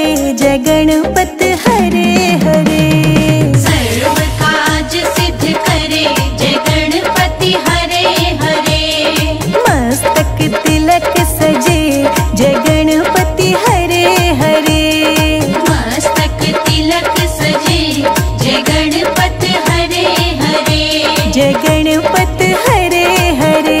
हरे जय गणपत हरे हरे। सर्व काज सिद्ध करे जय गणपति हरे हरे। मस्तक तिलक सजे जय गणपति हरे हरे। मस्तक तिलक सजे जय गणपति हरे हरे। जय गणपति हरे हरे।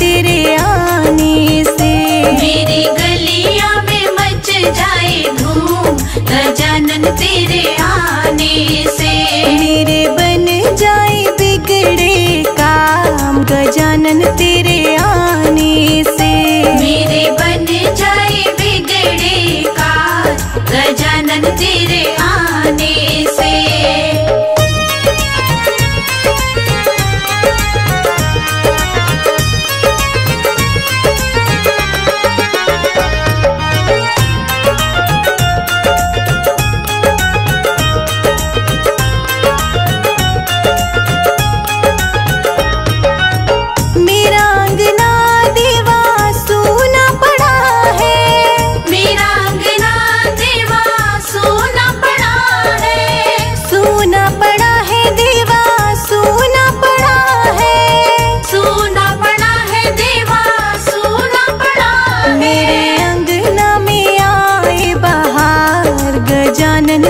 तेरे आने से मेरी गलिया में मच जाए धूम गजानन तेरे आने से मेरे बन जाए बिगड़े काम गजानन तेरे आने से मेरे बन जाए बिगड़े काम गजानन तेरे आने से।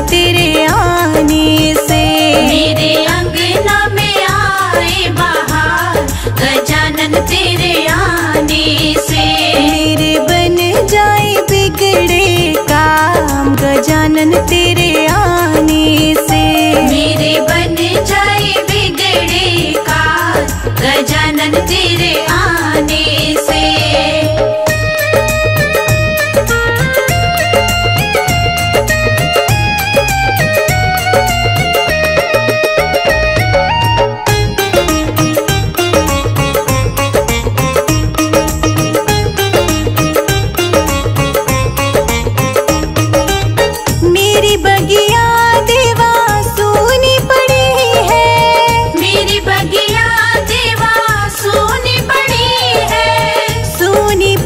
तेरे आने से मेरे अंगना में आए बाहर गजानन तेरे आने से मेरे बन जाए बिगड़े काम गजानन तेरे आने से मेरे बन जाए बिगड़े काम गजानन तेरे आने से।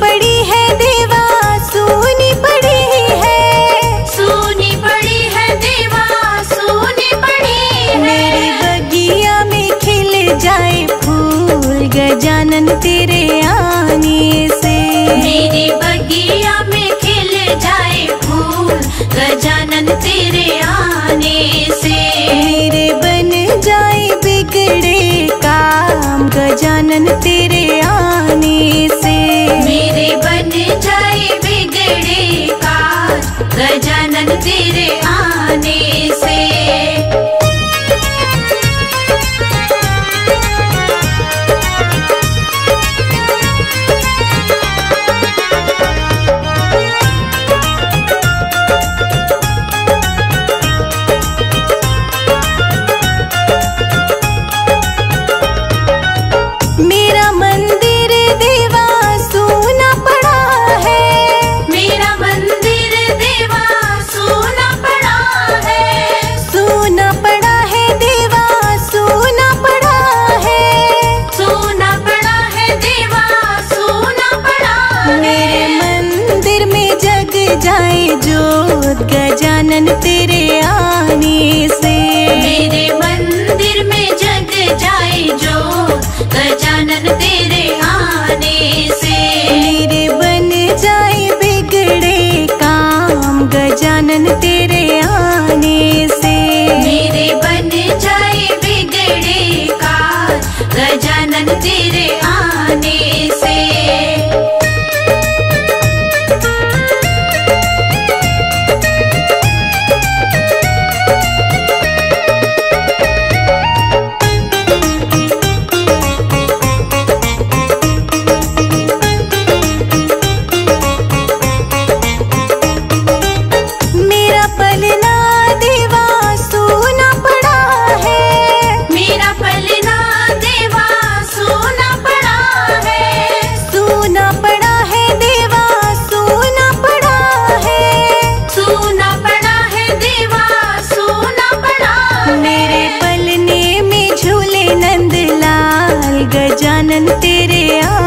गजानन तेरे आने से मेरी बगिया में खिल जाए फूल गजानन तेरे आने से मेरे बन जाए बिगड़े काम गजानन तेरे आने से मेरे बन जाए बिगड़े काम गजानन तेरे आने से। गजानन तेरे आने से मेरे मंदिर में जग जाए जो गजानन तेरे आने से मेरे बन जाए बिगड़े काम गजानन तेरे आने से मेरे बन जाए बिगड़े काम गजानन तेरे आने से। तेरे आ